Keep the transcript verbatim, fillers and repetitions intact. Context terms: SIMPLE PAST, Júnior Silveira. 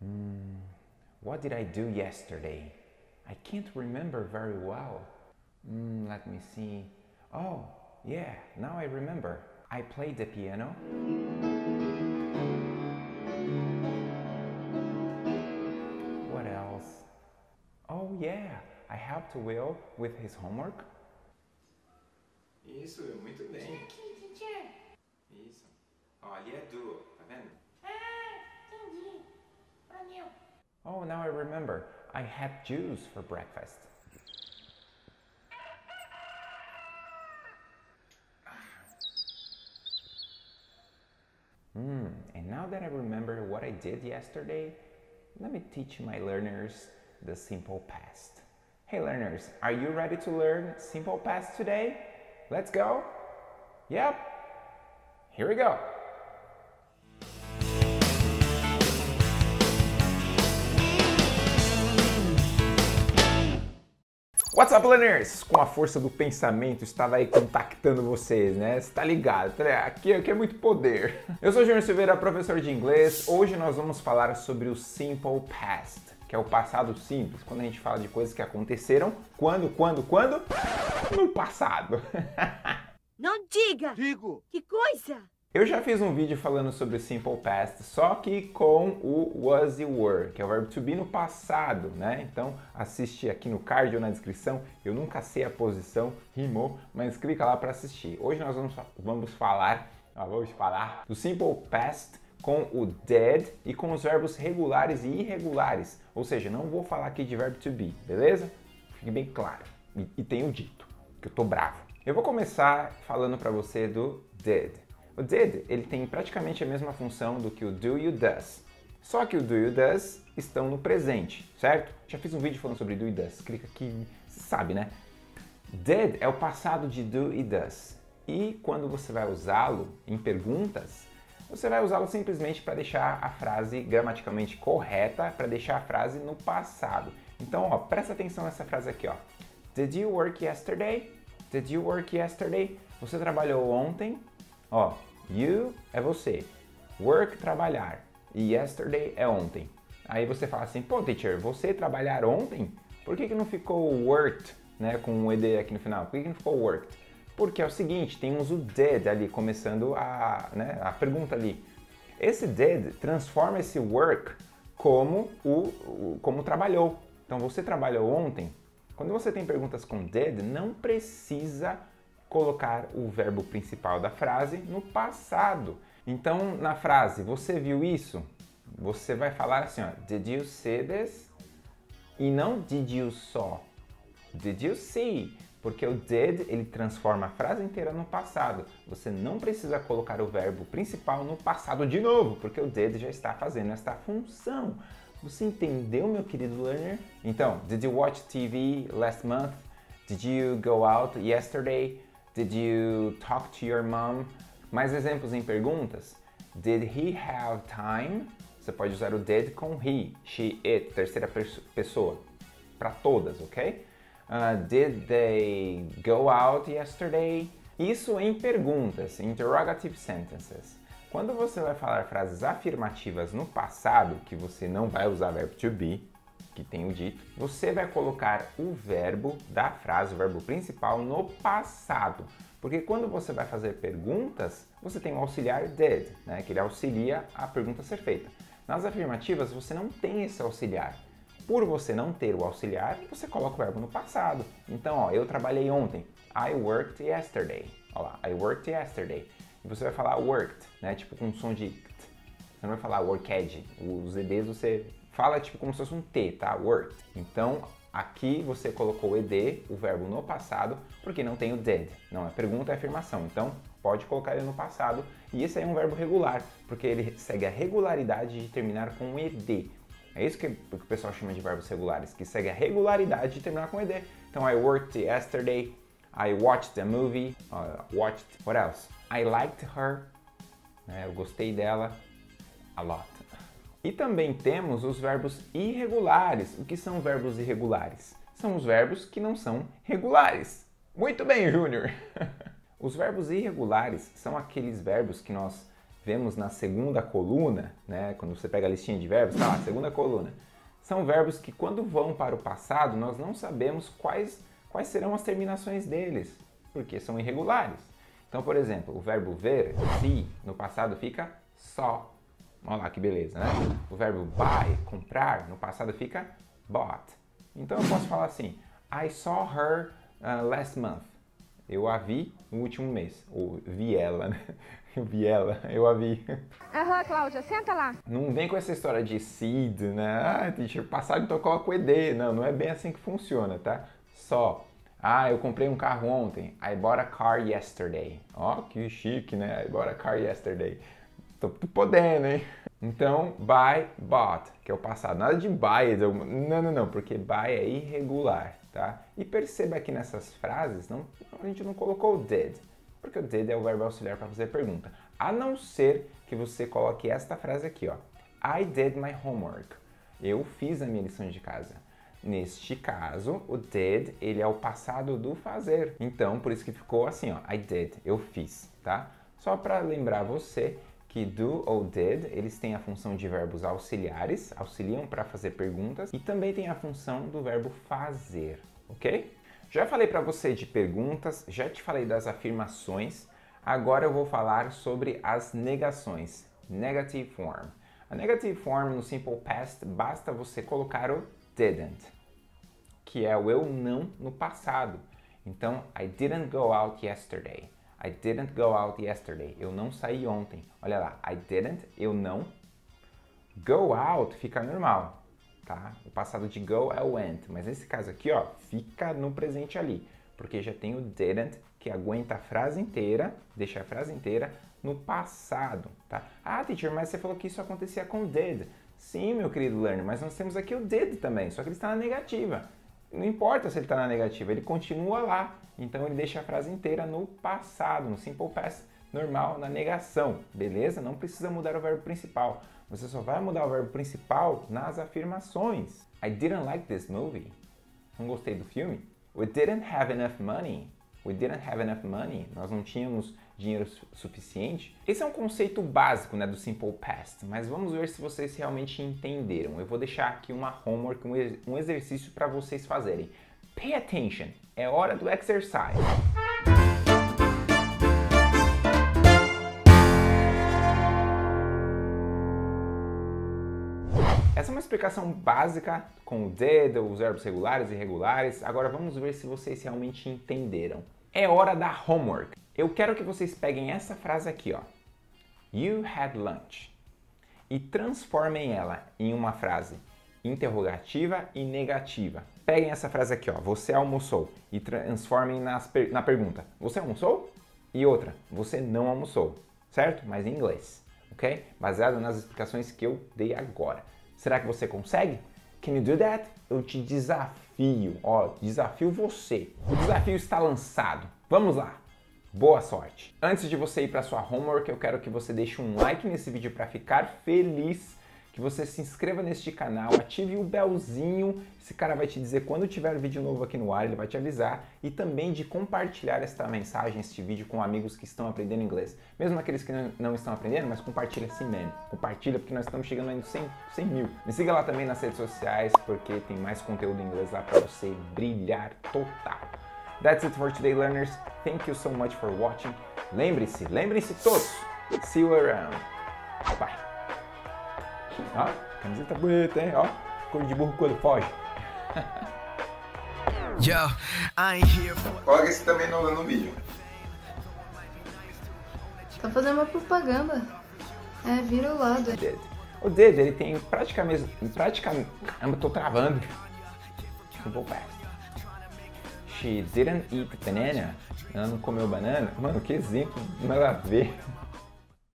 Hmm, what did I do yesterday? I can't remember very well. Hmm, let me see. Oh, yeah, now I remember. I played the piano. What else? Oh, yeah, I helped Will with his homework. Isso, muito bem. Aqui, teacher. Isso. Ó, ali é duo, tá vendo? Ah, entendi. Valeu. Oh, now I remember. I had juice for breakfast. Mm, and now that I remember what I did yesterday, let me teach my learners the simple past. Hey learners, are you ready to learn simple past today? Let's go? Yep. Here we go. What's up, learners? Com a força do pensamento, estava aí contactando vocês, né? Você tá ligado? Aqui, aqui é muito poder. Eu sou Júnior Silveira, professor de inglês. Hoje nós vamos falar sobre o Simple Past, que é o passado simples, quando a gente fala de coisas que aconteceram. Quando, quando, quando? No passado. Não diga! Digo! Que coisa! Eu já fiz um vídeo falando sobre o Simple Past, só que com o was e were, que é o verbo to be no passado, né? Então assiste aqui no card ou na descrição, eu nunca sei a posição, rimou, mas clica lá para assistir. Hoje nós vamos, vamos falar, nós vamos falar do Simple Past com o did e com os verbos regulares e irregulares, ou seja, não vou falar aqui de verbo to be, beleza? Fique bem claro, e, e tenho dito, que eu tô bravo. Eu vou começar falando para você do did. O did, ele tem praticamente a mesma função do que o do e o does. Só que o do e o does estão no presente, certo? Já fiz um vídeo falando sobre do e does, clica aqui, você sabe, né? Did é o passado de do e does. E quando você vai usá-lo em perguntas, você vai usá-lo simplesmente para deixar a frase gramaticalmente correta, para deixar a frase no passado. Então, ó, presta atenção nessa frase aqui, ó. Did you work yesterday? Did you work yesterday? Você trabalhou ontem? Ó, you é você, work trabalhar, e yesterday é ontem. Aí você fala assim, pô teacher, você trabalhar ontem? Por que que não ficou worked, né, com um ed aqui no final? Por que que não ficou worked? Porque é o seguinte, temos o did ali, começando a, né, a pergunta ali. Esse did transforma esse work como, o, como trabalhou. Então você trabalhou ontem? Quando você tem perguntas com did, não precisa colocar o verbo principal da frase no passado. Então, na frase, você viu isso? Você vai falar assim, ó, did you see this? E não did you saw. Did you see? Porque o did, ele transforma a frase inteira no passado. Você não precisa colocar o verbo principal no passado de novo, porque o did já está fazendo esta função. Você entendeu, meu querido learner? Então, did you watch T V last month? Did you go out yesterday? Did you talk to your mom? Mais exemplos em perguntas. Did he have time? Você pode usar o did com he, she, it, terceira pessoa. Para todas, ok? Uh, did they go out yesterday? Isso em perguntas, interrogative sentences. Quando você vai falar frases afirmativas no passado, que você não vai usar verbo to be, que tenho dito, você vai colocar o verbo da frase, o verbo principal, no passado. Porque quando você vai fazer perguntas, você tem o auxiliar did, né, que ele auxilia a pergunta a ser feita. Nas afirmativas, você não tem esse auxiliar. Por você não ter o auxiliar, você coloca o verbo no passado. Então, ó, eu trabalhei ontem. I worked yesterday. Olha lá, I worked yesterday. E você vai falar worked, né, tipo com um som de t. Você não vai falar worked. Os E Ds você fala tipo como se fosse um T, tá? Worked. Então, aqui você colocou o E D, o verbo no passado, porque não tem o did. Não é pergunta, é afirmação. Então, pode colocar ele no passado. E esse aí é um verbo regular, porque ele segue a regularidade de terminar com um E D. É isso que o pessoal chama de verbos regulares, que segue a regularidade de terminar com E D. Então, I worked yesterday. I watched a movie. Uh, watched, what else? I liked her. É, eu gostei dela. A lot. E também temos os verbos irregulares. O que são verbos irregulares? São os verbos que não são regulares. Muito bem, Júnior! Os verbos irregulares são aqueles verbos que nós vemos na segunda coluna, né, quando você pega a listinha de verbos, tá lá, segunda coluna, são verbos que quando vão para o passado, nós não sabemos quais, quais serão as terminações deles, porque são irregulares. Então, por exemplo, o verbo ver, se, no passado fica só. Olha lá que beleza, né? O verbo buy, comprar, no passado fica bought. Então eu posso falar assim, I saw her uh, last month. Eu a vi no último mês. Ou vi ela, né? Eu vi ela, eu a vi. Aham, uhum, Cláudia, senta lá. Não vem com essa história de seed, né? Ah, deixa eu passar, então eu coloco E D. Não, não é bem assim que funciona, tá? Só. Ah, eu comprei um carro ontem. I bought a car yesterday. Ó, oh, que chique, né? I bought a car yesterday. Tô podendo, hein? Então, buy, bought, que é o passado. Nada de buy, não, não, não, porque buy é irregular, tá? E perceba aqui nessas frases, não, a gente não colocou o did, porque o did é o verbo auxiliar para fazer pergunta. A não ser que você coloque esta frase aqui, ó. I did my homework. Eu fiz a minha lição de casa. Neste caso, o did, ele é o passado do fazer. Então, por isso que ficou assim, ó. I did, eu fiz, tá? Só para lembrar você que do ou did, eles têm a função de verbos auxiliares, auxiliam para fazer perguntas, e também tem a função do verbo fazer, ok? Já falei para você de perguntas, já te falei das afirmações, agora eu vou falar sobre as negações, negative form. A negative form no simple past, basta você colocar o didn't, que é o eu não no passado. Então, I didn't go out yesterday. I didn't go out yesterday. Eu não saí ontem. Olha lá. I didn't, eu não. Go out fica normal, tá? O passado de go é o went. Mas nesse caso aqui, ó, fica no presente ali. Porque já tem o didn't, que aguenta a frase inteira, deixa a frase inteira no passado, tá? Ah, teacher, mas você falou que isso acontecia com did. Sim, meu querido learner, mas nós temos aqui o did também, só que ele está na negativa. Não importa se ele está na negativa, ele continua lá. Então, ele deixa a frase inteira no passado, no simple past normal, na negação, beleza? Não precisa mudar o verbo principal. Você só vai mudar o verbo principal nas afirmações. I didn't like this movie. Não gostei do filme. We didn't have enough money. We didn't have enough money. Nós não tínhamos dinheiro suficiente. Esse é um conceito básico, né, do simple past, mas vamos ver se vocês realmente entenderam. Eu vou deixar aqui uma homework, um exercício para vocês fazerem. Pay attention. É hora do exercise. Essa é uma explicação básica com o did, os verbos regulares e irregulares. Agora vamos ver se vocês realmente entenderam. É hora da homework. Eu quero que vocês peguem essa frase aqui, ó. You had lunch. E transformem ela em uma frase interrogativa e negativa. Peguem essa frase aqui, ó. Você almoçou. E transformem nas per- na pergunta. Você almoçou? E outra. Você não almoçou. Certo? Mas em inglês. Ok? Baseado nas explicações que eu dei agora. Será que você consegue? Can you do that? Eu te desafio. Ó, desafio você. O desafio está lançado. Vamos lá. Boa sorte. Antes de você ir para sua homework, eu quero que você deixe um like nesse vídeo para ficar feliz. Que você se inscreva neste canal, ative o belzinho, esse cara vai te dizer quando tiver vídeo novo aqui no ar, ele vai te avisar, e também de compartilhar esta mensagem, este vídeo com amigos que estão aprendendo inglês. Mesmo aqueles que não estão aprendendo, mas compartilha assim mesmo. Compartilha porque nós estamos chegando ainda cem mil. Me siga lá também nas redes sociais, porque tem mais conteúdo em inglês lá para você brilhar total. That's it for today, learners. Thank you so much for watching. Lembre-se, lembrem-se todos. See you around. Bye. Ó, camiseta bonita, hein? Ó, cor de burro quando foge. Coloca esse também no, no vídeo. Tá fazendo uma propaganda. É, vira o lado. O dedo, o dedo ele tem praticamente... praticamente... Caramba, tô travando. Eu vou perto. She didn't eat banana. Ela não comeu banana. Mano, que exemplo. Nada a ver.